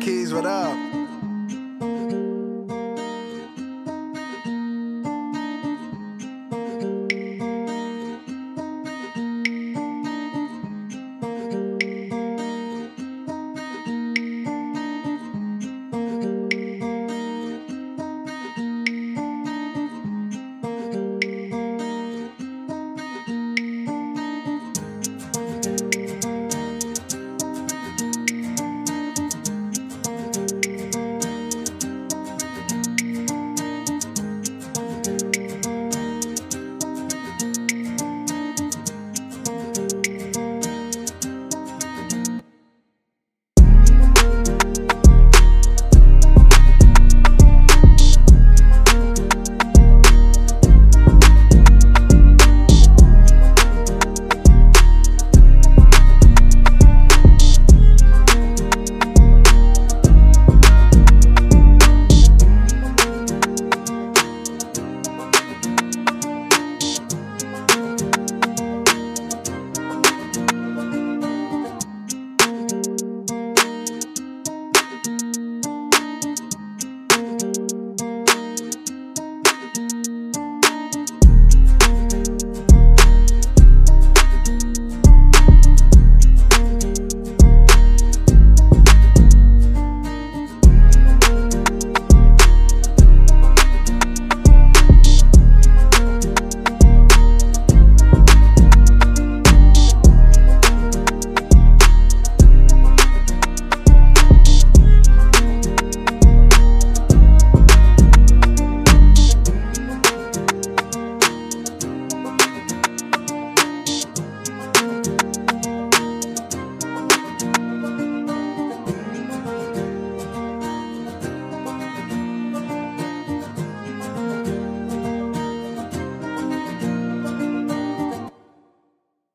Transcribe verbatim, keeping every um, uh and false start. Keys, what up?